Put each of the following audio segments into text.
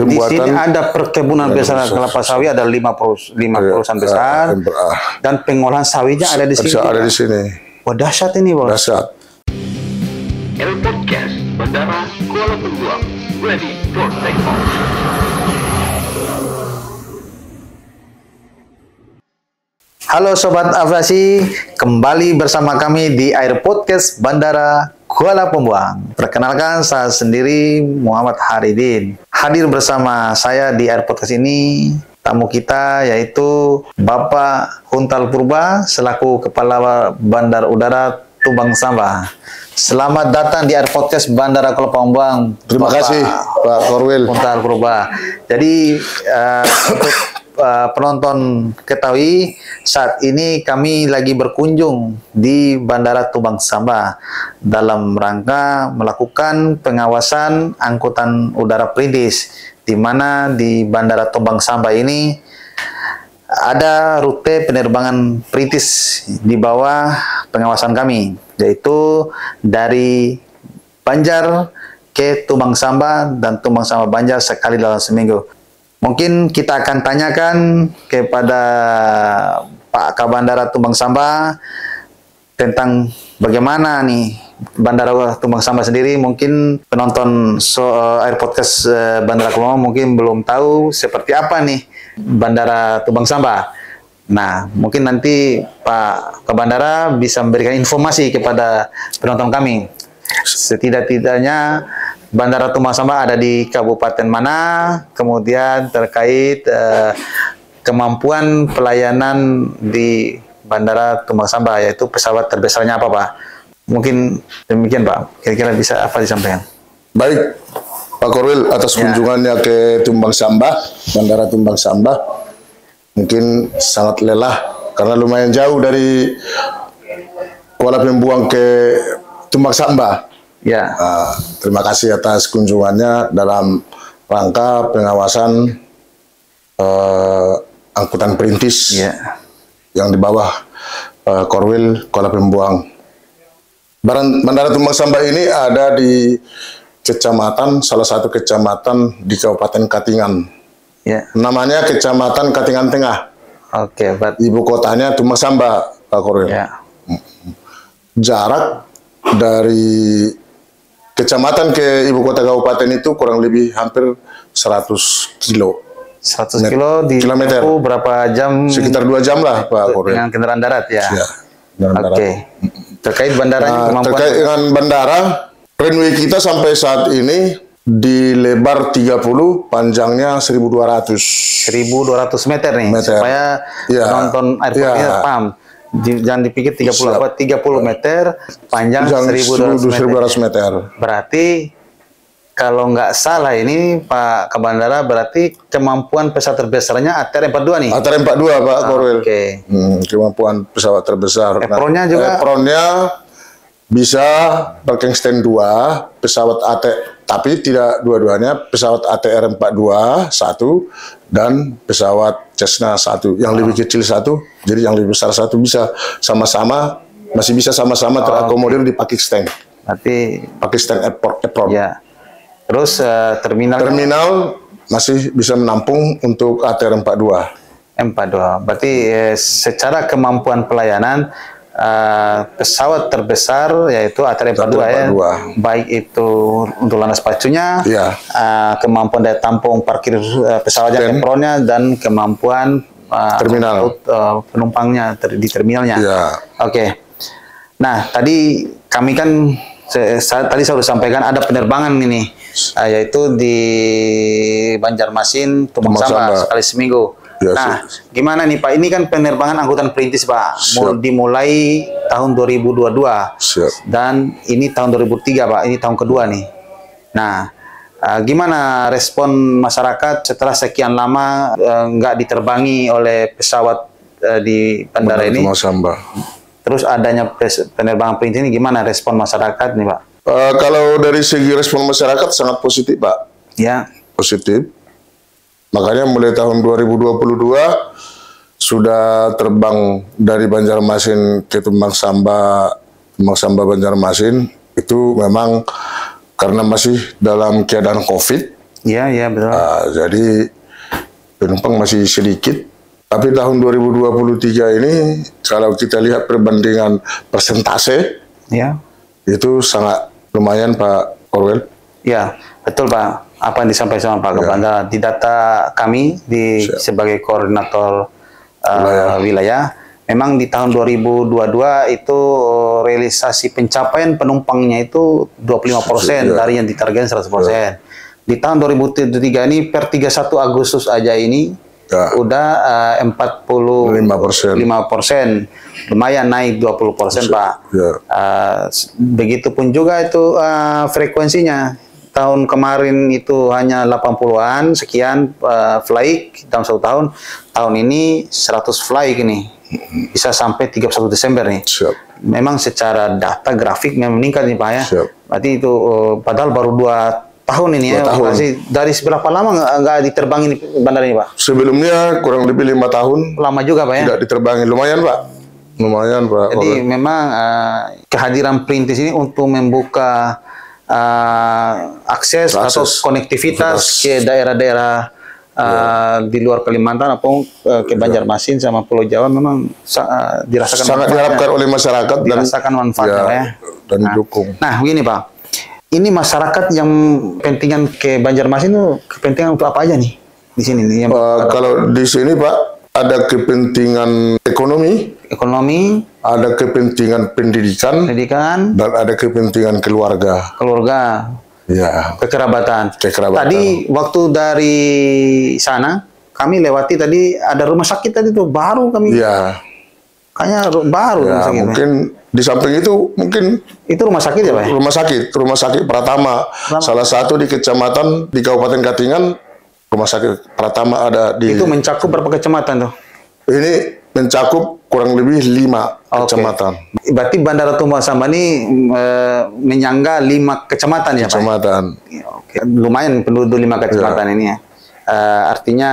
Pembuatan, di sini ada perkebunan besar kelapa sawit, ada 5 perusahaan besar, dan pengolahan sawitnya ada di sini. Ada di sini. Wah, dahsyat ini, Bos. Dahsyat. AirportCast Bandara Kuala Pembuang, ready for take off. Halo Sobat Aviasi, kembali bersama kami di AirportCast Bandara Kuala Pembuang. Perkenalkan, saya sendiri Muhammad Haridin. Hadir bersama saya di AirportCast ini tamu kita yaitu Bapak Huntal Purba selaku Kepala Bandar Udara Tumbang Samba. Selamat datang di AirportCast Bandara Kuala Pembuang. Terima kasih Pak Korwil Huntal Purba. Jadi untuk penonton ketahui, saat ini kami lagi berkunjung di Bandara Tumbang Samba dalam rangka melakukan pengawasan angkutan udara perintis, di mana di Bandara Tumbang Samba ini ada rute penerbangan perintis di bawah pengawasan kami, yaitu dari Banjar ke Tumbang Samba dan Tumbang Samba Banjar sekali dalam seminggu. Mungkin kita akan tanyakan kepada Pak Kabandara Tumbang Samba tentang bagaimana nih Bandara Tumbang Samba sendiri. Mungkin penonton AirportCast Bandara Kuala mungkin belum tahu seperti apa nih Bandara Tumbang Samba. Nah, mungkin nanti Pak Kabandara bisa memberikan informasi kepada penonton kami. Setidak-tidaknya Bandara Tumbang Samba ada di kabupaten mana, kemudian terkait kemampuan pelayanan di Bandara Tumbang Samba, yaitu pesawat terbesarnya apa, Pak? Mungkin demikian, Pak. Kira-kira bisa apa disampaikan? Baik, Pak Korwil, atas kunjungannya ke Tumbang Samba, Bandara Tumbang Samba, mungkin sangat lelah karena lumayan jauh dari Kuala Pembuang ke Tumbang Samba. Ya. Terima kasih atas kunjungannya dalam rangka pengawasan angkutan perintis yang di bawah Korwil Kuala Pembuang. Bandara Tumbang Samba ini ada di kecamatan, salah satu kecamatan di Kabupaten Katingan. Namanya Kecamatan Katingan Tengah. Oke, ibu kotanya Tumbang Samba, Pak Korwil. Jarak dari kecamatan ke ibu kota kabupaten itu kurang lebih hampir 100 kilo di kilometer. Berapa jam? Sekitar 2 jam lah Pak Korwil. Dengan kendaraan darat ya? Iya, Oke. Terkait bandara, terkait dengan bandara, runway kita sampai saat ini di lebar 30, panjangnya 1.200 meter nih, meter. Supaya penonton AirportCast paham. Jangan dipikir 30 meter, panjang 1.200 meter. Berarti kalau nggak salah ini Pak Kabandara, berarti kemampuan pesawat terbesarnya ATR 42 nih. ATR 42 Pak Korwil. Kemampuan pesawat terbesar. Apronnya juga. Apronnya bisa parking stand 2 pesawat ATR, tapi tidak dua-duanya, pesawat ATR 42 satu dan pesawat Cessna satu. Yang lebih kecil satu, jadi yang lebih besar satu bisa sama-sama, masih bisa sama-sama terakomodir di parking stand. Berarti parking stand airport. Ya. Terus terminal masih bisa menampung untuk ATR 42. Berarti secara kemampuan pelayanan pesawat terbesar yaitu ATR 42 ya, baik itu untuk landas pacunya, kemampuan daya tampung parkir pesawatnya, apronnya, dan kemampuan terminal penumpangnya di terminalnya. Oke. Nah, tadi kami kan tadi saya sudah sampaikan ada penerbangan ini, yaitu di Banjarmasin Tumbang Samba sekali seminggu. Nah, gimana nih Pak? Ini kan penerbangan angkutan perintis Pak, dimulai tahun 2022 dan ini tahun 2003 Pak, ini tahun kedua nih. Nah, gimana respon masyarakat setelah sekian lama nggak diterbangi oleh pesawat di bandara ini? Terus adanya penerbangan perintis ini gimana respon masyarakat nih Pak? Kalau dari segi respon masyarakat sangat positif Pak. Positif. Makanya mulai tahun 2022 sudah terbang dari Banjarmasin ke Tumbang Samba, Tumbang Samba Banjarmasin. Itu memang karena masih dalam keadaan COVID, Iya, iya betul. Jadi penumpang masih sedikit. Tapi tahun 2023 ini kalau kita lihat perbandingan persentase, ya, itu sangat lumayan Pak Orwell. Ya, betul Pak. Apa yang disampaikan sama Pak Kepala di data kami di sebagai koordinator wilayah, memang di tahun 2022 itu realisasi pencapaian penumpangnya itu 25% dari yang ditargetkan 100%. Di tahun 2023 ini per 31 Agustus aja ini. Ya. Udah 45%. Lumayan naik 20%, Pak. Ya. Begitupun juga itu frekuensinya. Tahun kemarin itu hanya 80-an sekian flight dalam satu tahun. Tahun ini 100 flight ini. Bisa sampai 31 Desember nih. Siap. Memang secara data grafik memang meningkat nih, Pak ya. Siap. Berarti itu padahal baru 2 tahun ini ya, masih dari seberapa lama nggak diterbangin bandara ini, Pak? Sebelumnya kurang lebih 5 tahun. Lama juga, Pak ya? Tidak diterbangin, lumayan, Pak. Lumayan, Pak. Jadi memang kehadiran Perintis ini untuk membuka akses atau konektivitas ke daerah-daerah di luar Kalimantan atau ke Banjarmasin sama Pulau Jawa memang dirasakan sangat diharapkan oleh masyarakat dan dirasakan manfaatnya ya, dan didukung. Nah, begini, Pak. Ini masyarakat yang kepentingan ke Banjarmasin itu kepentingan untuk apa aja nih di sini? Kalau di sini Pak ada kepentingan ekonomi, ada kepentingan pendidikan, dan ada kepentingan keluarga, ya, kekerabatan. Tadi waktu dari sana kami lewati tadi ada rumah sakit tadi tuh baru kami. Ya. Hanya baru ya, mungkin di samping itu mungkin itu rumah sakit ya Pak? Rumah sakit Pratama. Salah satu di kecamatan di Kabupaten Katingan, rumah sakit Pratama ada di. Itu mencakup berapa kecamatan tuh? Ini mencakup kurang lebih 5 kecamatan. Berarti Bandara Tumbang Samba ini menyangga 5 kecamatan ya Pak? Kecamatan. Oke. Lumayan penduduk 5 kecamatan ya. Ini ya. Artinya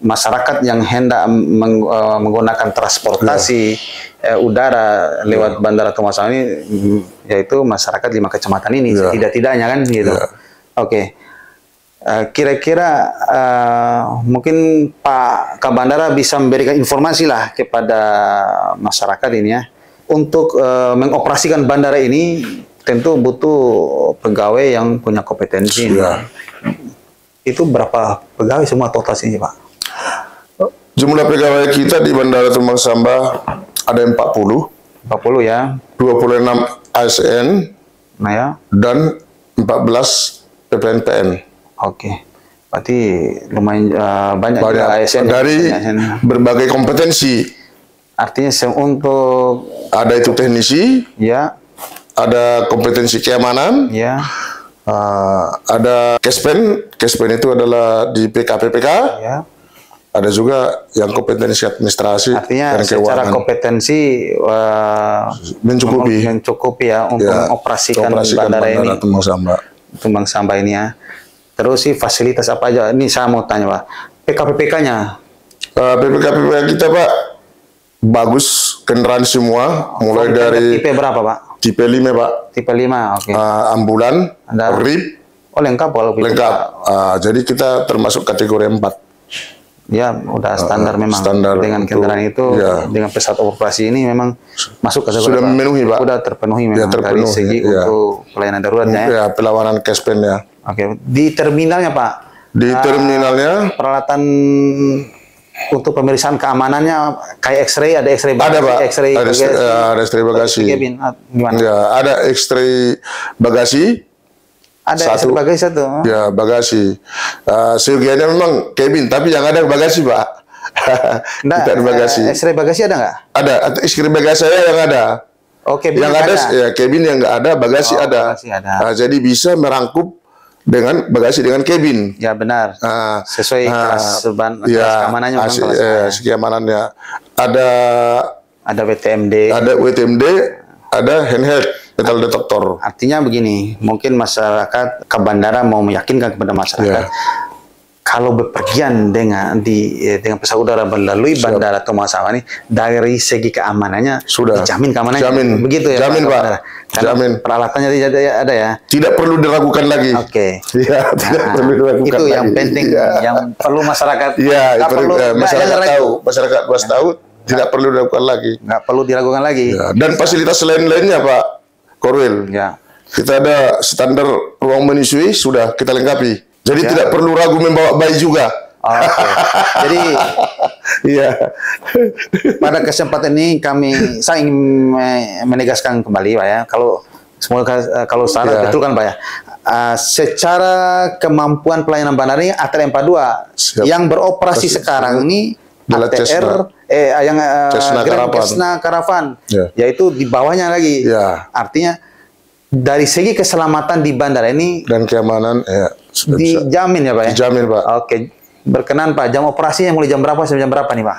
masyarakat yang hendak menggunakan transportasi udara lewat Bandara Tumbang Samba ini, yaitu masyarakat 5 kecamatan ini, setidak-tidaknya kan gitu. Oke, kira-kira mungkin Pak Kabandara bisa memberikan informasi lah kepada masyarakat ini ya. Untuk mengoperasikan bandara ini tentu butuh pegawai yang punya kompetensi. Itu berapa pegawai semua total sini Pak? Jumlah pegawai kita di Bandara Tumbang Samba ada 40 ya, 26 ASN dan 14 PPNPN. Oke, berarti lumayan banyak ASN dari berbagai kompetensi. Artinya untuk ada itu teknisi, ya, ada kompetensi keamanan, ya, ada kespen itu adalah di PKPPK, ya. Ada juga yang kompetensi administrasi. Artinya secara kompetensi mencukupi ya untuk mengoperasikan bandara ini Tumbang Samba ini ya. Terus sih fasilitas apa aja? Ini saya mau tanya Pak. PKPPK-nya? PKPPK kita Pak bagus, kendaraan semua. Mulai dari tipe berapa Pak? Tipe 5 Pak. Tipe 5, oke. Ambulan, RIP. Oh lengkap kalau gitu. Lengkap. Jadi kita termasuk kategori 4. Ya, udah standar memang. Standar dengan kendaraan itu, dengan pesawat operasi ini memang masuk ke sudah memenuhi, Pak. Sudah terpenuhi memang dari segi untuk pelayanan daruratnya. Ya, pelayanan kespennya. Oke, di terminalnya Pak. Di terminalnya peralatan untuk pemeriksaan keamanannya kayak X-ray, ada X-ray bagasi. Ada Pak. Ada X-ray bagasi. Ya, ada X-ray bagasi. Ada satu bagasi ya, bagasi. Seyogianya memang cabin, tapi yang ada bagasi Pak. Nah, kita ada bagasi. X-ray bagasi ada nggak? Ada. X-ray bagasi saya yang ada. Oke. Yang ada ya cabin, yang nggak ada bagasi ada. Bagasi ada. Jadi bisa merangkup dengan bagasi dengan cabin. Ya benar. Sesuai kelas keamanannya. Keamanannya. Ada WTMD. Ada WTMD. Ada handheld. Metal detektor. Artinya begini, mungkin masyarakat ke bandara mau meyakinkan kepada masyarakat kalau bepergian dengan pesawat udara melalui Bandara Tumbang Samba ini, dari segi keamanannya sudah dijamin keamanannya. Jamin. Begitu ya. Jamin, Pak. Jamin. Peralatannya ada ya. Tidak perlu diragukan lagi. Oke. Okay. Ya, tidak perlu diragukan itu lagi. Yang penting, ya. Yang perlu masyarakat. Iya, masyarakat tahu, masyarakat luas tahu, tidak perlu diragukan lagi. Nggak perlu diragukan lagi. Ya. Dan fasilitas lain-lainnya, Pak Korwil. Ya. Kita ada standar ruang menyusui sudah kita lengkapi. Jadi tidak perlu ragu membawa bayi juga. Oh, okay. Jadi, pada kesempatan ini saya ingin menegaskan kembali, Pak ya. Kalau salah betul kan, Pak ya. Secara kemampuan pelayanan bandara ini ATR 42 yang beroperasi sekarang ini ATR Cessna Caravan, yaitu di bawahnya lagi. Yeah. Artinya dari segi keselamatan di bandara ini dan keamanan dijamin ya Pak ya? Dijamin Pak. Oke, berkenan Pak, jam operasinya mulai jam berapa sampai jam berapa nih Pak?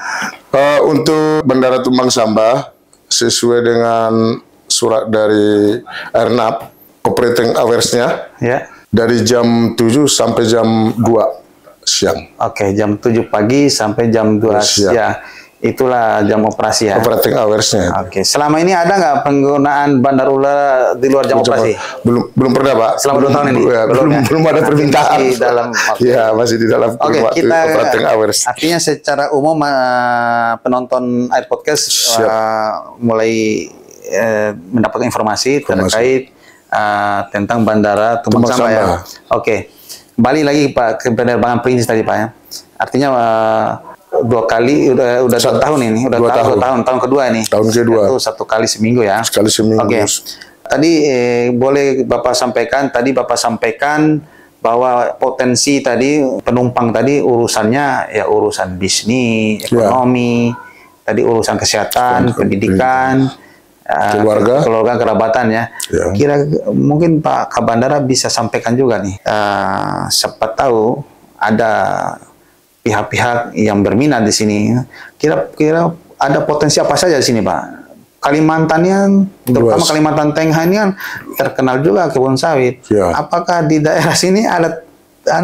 Untuk Bandara Tumbang Samba sesuai dengan surat dari AirNAP operating hours-nya dari jam 7 sampai jam 2 siang. Oke, jam 7 pagi sampai jam 2 siang. Itulah jam operasi ya. Operating hours-nya. Oke. Selama ini ada nggak penggunaan bandar udara di luar jam operasi? Belum pernah, Pak. Selama 2 tahun ini. Belum ada permintaan. Masih dalam. Iya, masih di dalam waktu operating hours. Artinya secara umum penonton Airportcast mulai mendapatkan informasi terkait tentang bandara Tumbang Samba ya. Oke. Kembali lagi Pak ke penerbangan Perintis tadi Pak ya. Artinya dua kali udah 2 tahun ini, udah 2 tahun kedua ini. Tahun kedua. Itu 1 kali seminggu ya. Sekali seminggu. Oke. Tadi boleh Bapak sampaikan bahwa potensi tadi penumpang tadi urusannya ya urusan bisnis, ekonomi, tadi urusan kesehatan, pendidikan, keluarga kerabatan ya. Mungkin Pak Kabandara bisa sampaikan juga nih. Siapa tahu ada pihak-pihak yang berminat di sini, kira-kira ada potensi apa saja di sini, Pak? Kalimantan yang terutama Kalimantan Tengah ini kan terkenal juga kebun sawit. Ya. Apakah di daerah sini ada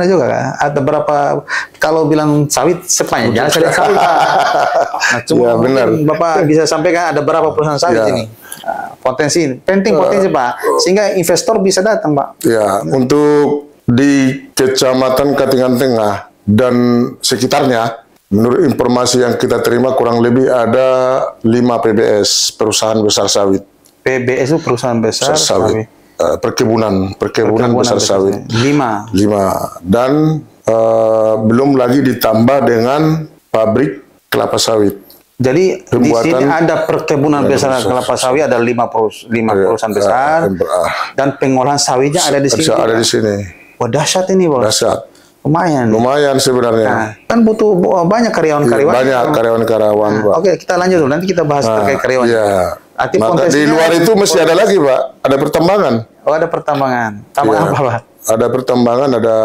juga kan? Ada berapa kalau bilang sawit sepanjang jalan sawit. Nah, cuma Bapak bisa sampaikan ada berapa perusahaan sawit di sini? Potensi penting potensi Pak, sehingga investor bisa datang, Pak. Ya, untuk di Kecamatan Katingan Tengah dan sekitarnya, menurut informasi yang kita terima kurang lebih ada 5 PBS, perusahaan besar sawit. PBS itu perusahaan besar sawit. Perkebunan besar sawit. 5. Dan belum lagi ditambah dengan pabrik kelapa sawit. Jadi pembuatan, di sini ada perkebunan besar kelapa sawit, ada 5 perusahaan besar. Dan pengolahan sawitnya ada di sini. Ada di sini. Wah, dahsyat ini, Bos. Dahsyat. Lumayan sebenarnya. Nah, kan butuh banyak karyawan-karyawan. Banyak karyawan-karyawan, Pak. Oke, kita lanjut dulu. Nanti kita bahas terkait karyawan. Di luar itu mesti ada lagi, Pak. Ada pertambangan. Oh, ada pertambangan. Tambang apa, Pak? Ada pertambangan, ada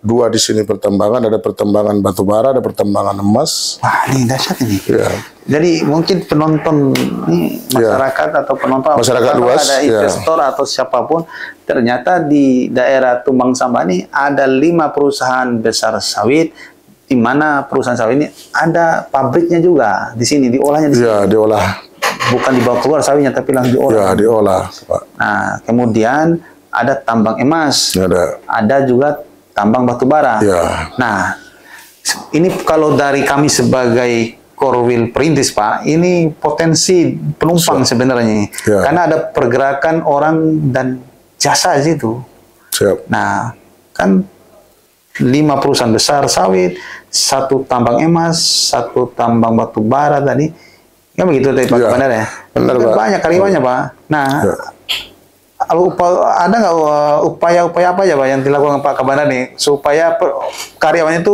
2 di sini pertambangan. Ada pertambangan batu bara, ada pertambangan emas. Wah, ini dahsyat ini. Ya. Jadi mungkin penonton ini masyarakat atau penonton luas, ada investor atau siapapun, ternyata di daerah Tumbang Samba ini ada 5 perusahaan besar sawit, di mana perusahaan sawit ini ada pabriknya juga di sini, diolahnya di sini. Ya, diolah. Bukan dibawa keluar sawitnya, tapi langsung diolah. Ya, diolah, Pak. Nah, kemudian ada tambang emas, ada juga tambang batu bara. Ya. Nah, ini kalau dari kami sebagai Korwil Perintis Pak, ini potensi penumpang sebenarnya, karena ada pergerakan orang dan jasa di situ. Nah, kan 5 perusahaan besar sawit, 1 tambang emas, 1 tambang batu bara tadi, kan begitu dari Pak Bandara ya. Benar, Pak. Banyak karyawannya Pak. Nah. Ada nggak upaya-upaya apa aja Pak yang dilakukan Pak Kabandara nih supaya karyawannya itu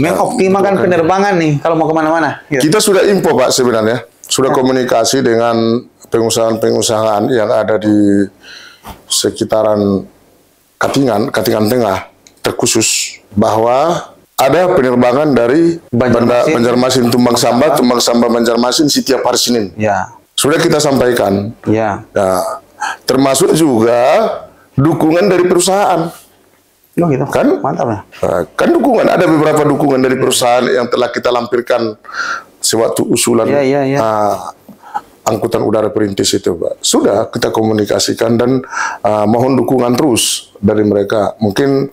mengoptimalkan penerbangan nih kalau mau kemana-mana? Gitu. Kita sudah info Pak sebenarnya, sudah komunikasi dengan pengusahaan-pengusahaan yang ada di sekitaran Katingan Tengah, terkhusus bahwa ada penerbangan dari Banjarmasin Tumbang Samba, Banjarmasin setiap hari Senin. Ya. Sudah kita sampaikan. Ya. Termasuk juga dukungan dari perusahaan. Oh gitu, kan? Mantap ya. Kan dukungan, ada beberapa dukungan dari perusahaan yang telah kita lampirkan sewaktu usulan angkutan udara perintis itu, Pak. Sudah kita komunikasikan dan mohon dukungan terus dari mereka. Mungkin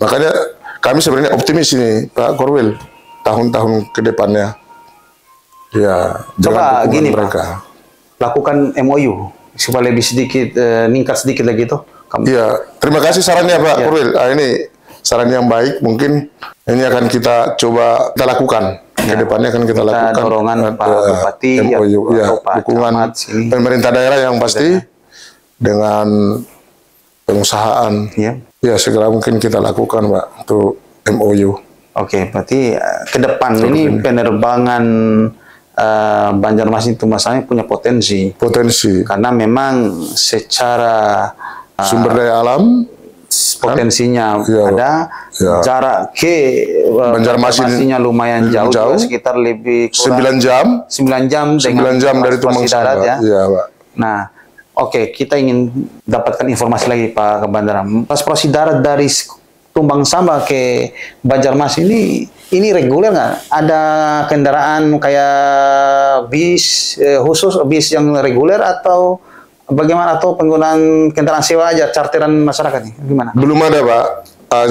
makanya kami sebenarnya optimis ini, Pak Korwil, tahun-tahun ke depannya. Ya, coba gini, mereka. Pak, lakukan MOU supaya lebih sedikit, meningkat sedikit lagi itu. Iya, terima kasih sarannya Pak Korwil. Nah, ini saran yang baik, mungkin ini akan kita coba kita lakukan. Ke depannya akan kita lakukan dorongan Pak Bupati, MOU, ya, Pak dukungan pemerintah daerah yang pasti dengan pengusahaan. Ya, segera mungkin kita lakukan Pak untuk MOU. Oke, berarti ke depan ini penerbangan Banjarmasin itu masalahnya punya potensi. Potensi. Karena memang secara sumber daya alam potensinya ada, jarak ke Banjarmasinnya lumayan jauh, sekitar lebih kurang 9 jam dari Tumbang Samba. Ya, Pak. Nah, oke, kita ingin dapatkan informasi lagi Pak ke bandara. Transportasi darat dari Tumbang Samba ke Banjarmasin ini reguler nggak? Ada kendaraan kayak bis khusus, bis yang reguler atau bagaimana, atau penggunaan kendaraan sewa aja, charteran masyarakat nih? Gimana? Belum ada, Pak.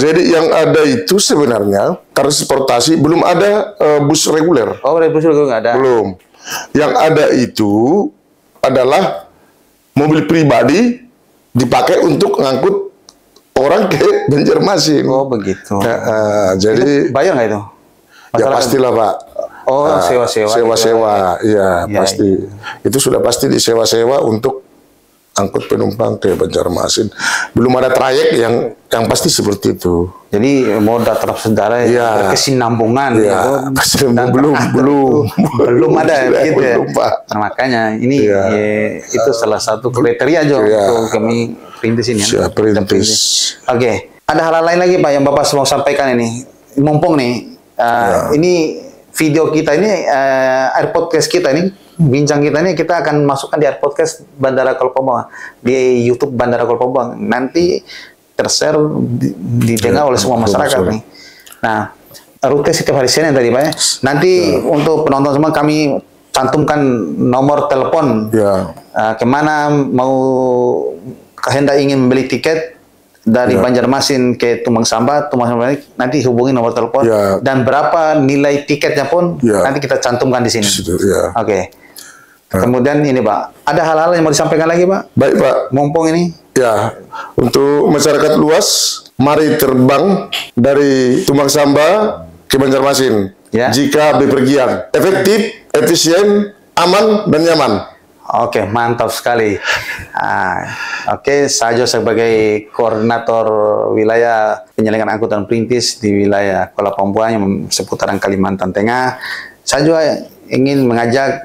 Jadi yang ada itu sebenarnya transportasi, belum ada bus reguler. Oh, bus reguler nggak ada? Belum. Yang ada itu adalah mobil pribadi dipakai untuk ngangkut orang ke Banjarmasin. Oh, begitu. Jadi itu bayar nggak itu? Masalah ya pastilah, Pak. Oh, sewa-sewa. Sewa-sewa, iya, pasti. Itu sudah pasti disewa-sewa untuk angkut penumpang ke Banjarmasin. Belum ada trayek yang pasti seperti itu. Jadi moda transportasi berkesinambungan belum ada gitu ya. Nah, makanya ini itu salah satu kriteria juga untuk kami perintis ini. Siap, perintis. Oke, ada hal lain lagi Pak yang Bapak mau sampaikan ini. Mumpung nih ini video kita ini AirportCast kita ini, bincang kita ini, kita akan masukkan di AirportCast Bandara Kuala Pembuang, di YouTube Bandara Kuala Pembuang, nanti tershare, didengar oleh semua masyarakat nih. Nah, rute setiap hari Senin tadi Pak ya. Nanti untuk penonton semua kami cantumkan nomor telepon kemana mau kehendak ingin membeli tiket dari Banjarmasin ke Tumbang Samba, nanti hubungi nomor telepon dan berapa nilai tiketnya pun nanti kita cantumkan di sini. Oke. Kemudian ini Pak, ada hal-hal yang mau disampaikan lagi Pak? Baik Pak. Mumpung ini. Ya, untuk masyarakat luas, mari terbang dari Tumbang Samba ke Banjarmasin. Jika bepergian, efektif, efisien, aman, dan nyaman. Oke, mantap sekali. Oke, saya sebagai koordinator wilayah penyelenggaraan angkutan perintis di wilayah Kuala Pembuang yang seputaran Kalimantan Tengah. Saya juga ingin mengajak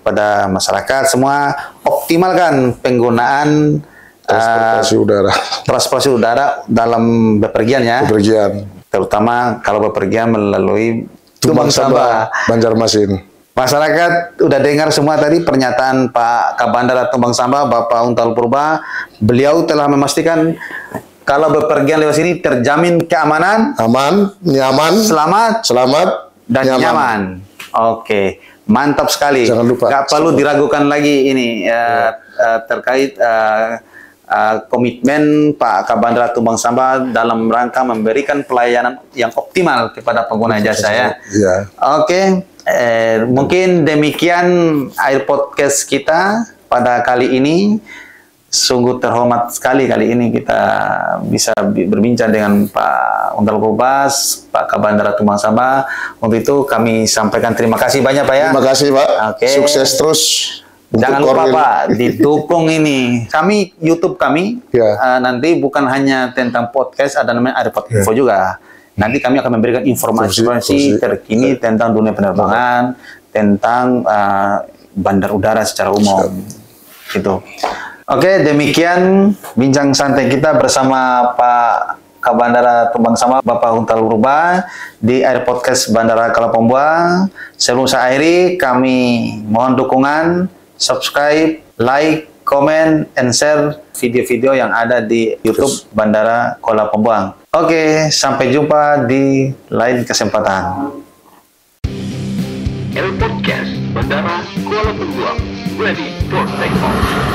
kepada masyarakat semua, optimalkan penggunaan transportasi udara dalam bepergian terutama kalau bepergian melalui Tumbang Samba, Banjarmasin. Masyarakat udah dengar semua tadi pernyataan Pak Kabandara Tumbang Samba, Bapak Huntal Purba. Beliau telah memastikan kalau bepergian lewat sini terjamin keamanan, aman, nyaman, selamat dan nyaman. Oke, mantap sekali. Jangan lupa. Gak perlu diragukan lagi ini terkait komitmen Pak Kabandara Tumbang Samba dalam rangka memberikan pelayanan yang optimal kepada pengguna jasa ya. Oke, mungkin demikian AirportCast kita pada kali ini. Sungguh terhormat sekali kali ini kita bisa berbincang dengan Pak Huntal Purba, Pak Kabandara Tumbang Samba. Untuk itu kami sampaikan terima kasih banyak Pak ya. Terima kasih Pak. Sukses terus. Jangan lupa Pak, didukung ini. Kami YouTube kami nanti bukan hanya tentang podcast, ada namanya AirportInfo juga. Nanti kami akan memberikan informasi terkini tentang dunia penerbangan, tentang bandar udara secara umum. Gitu. Oke, demikian bincang santai kita bersama Pak Kabandara Tumbang Samba, Bapak Huntal Purba di AirportCast Bandara Kuala Pembuang. Sebelum saya akhiri, kami mohon dukungan, subscribe, like, komen, and share video-video yang ada di YouTube Bandara Kuala Pembuang. Oke, sampai jumpa di lain kesempatan. AirportCast Bandara Kuala Pembuang, ready for takeoff.